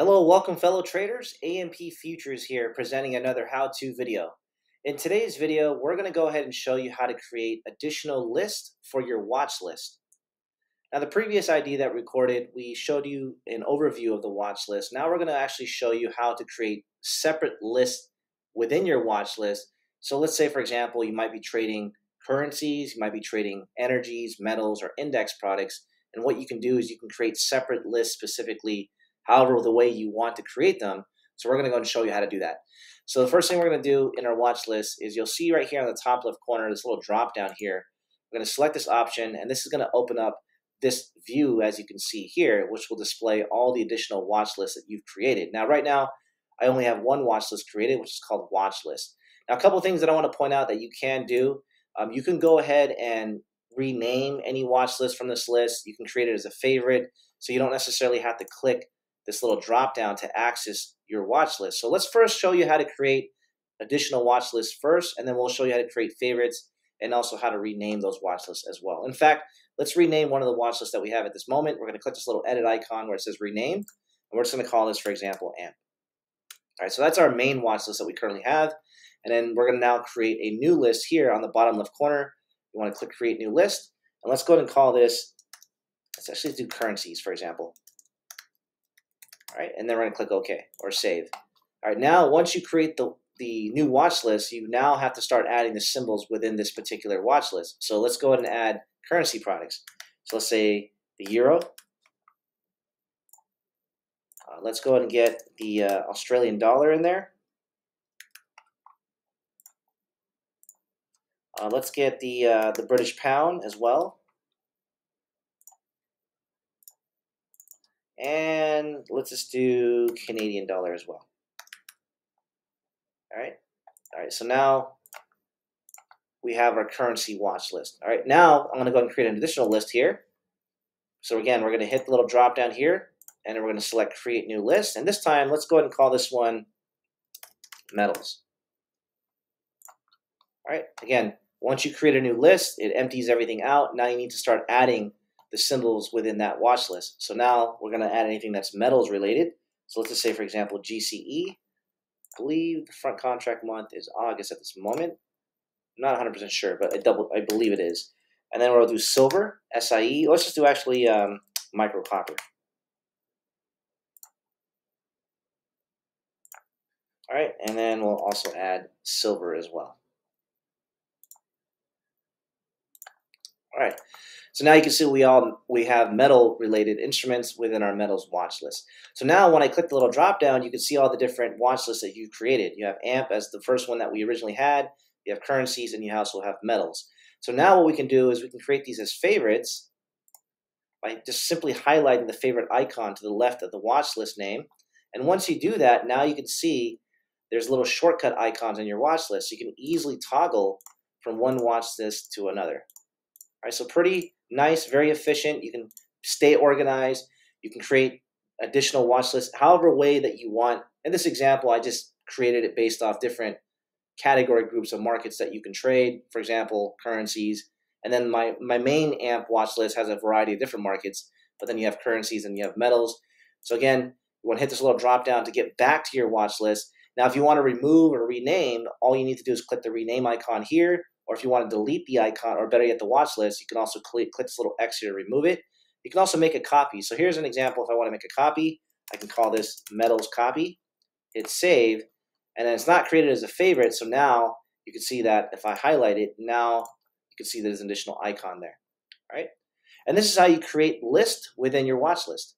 Hello, welcome fellow traders. AMP Futures here presenting another how-to video. In today's video, we're going to go ahead and show you how to create additional lists for your watch list. Now, the previous idea that recorded, we showed you an overview of the watch list. Now we're going to actually show you how to create separate lists within your watch list. So let's say, for example, you might be trading currencies, you might be trading energies, metals, or index products. And what you can do is you can create separate lists specifically however the way you want to create them. So we're going to go and show you how to do that. So the first thing we're going to do in our watch list is you'll see right here on the top left corner this little drop down here. We're going to select this option, and this is going to open up this view, as you can see here, which will display all the additional watch lists that you've created. Now right now I only have one watch list created, which is called watch list. Now a couple things that I want to point out that you can do. You can go ahead and rename any watch list from this list. You can create it as a favorite, so you don't necessarily have to click this little drop down to access your watch list. So let's first show you how to create additional watch lists first, and then we'll show you how to create favorites and also how to rename those watch lists as well. In fact, let's rename one of the watch lists that we have at this moment. We're going to click this little edit icon where it says rename, and we're just going to call this, for example, AMP. All right, so that's our main watch list that we currently have, and then we're going to now create a new list here on the bottom left corner. You want to click create new list, and let's go ahead and call this, let's actually do currencies, for example. All right, and then we're going to click OK or save. All right, now once you create the new watch list, you now have to start adding the symbols within this particular watch list. So let's go ahead and add currency products. So let's say the euro. Let's go ahead and get the Australian dollar in there. Let's get the British pound as well. And let's just do Canadian dollar as well. All right. All right. So now we have our currency watch list. All right. Now I'm going to go ahead and create an additional list here. So again, we're going to hit the little drop down here, and then we're going to select create new list. And this time, let's go ahead and call this one metals. All right. Again, once you create a new list, it empties everything out. Now you need to start adding the symbols within that watch list. So now we're going to add anything that's metals related. So let's just say, for example, GCE. I believe the front contract month is August at this moment. I'm not 100% sure, but I believe it is. And then we'll do silver, SIE. Let's just do actually micro copper. All right, and then we'll also add silver as well. All right, so now you can see we have metal-related instruments within our metals watch list. So now when I click the little drop-down, you can see all the different watch lists that you created. You have AMP as the first one that we originally had. You have currencies, and you also have metals. So now what we can do is we can create these as favorites by just simply highlighting the favorite icon to the left of the watch list name. And once you do that, now you can see there's little shortcut icons on your watch list. So you can easily toggle from one watch list to another. All right, so pretty nice, very efficient. You can stay organized. You can create additional watch lists however way that you want. In this example, I just created it based off different category groups of markets that you can trade, for example, currencies. And then my main AMP watch list has a variety of different markets, but then you have currencies and you have metals. So again, you want to hit this little drop down to get back to your watch list. Now, if you want to remove or rename, all you need to do is click the rename icon here. Or if you want to delete the icon, or better yet, the watch list, you can also click this little X here to remove it. You can also make a copy. So here's an example. If I want to make a copy, I can call this metals copy, hit save, and then it's not created as a favorite. So now you can see that if I highlight it, now you can see there's an additional icon there. All right. And this is how you create lists within your watch list.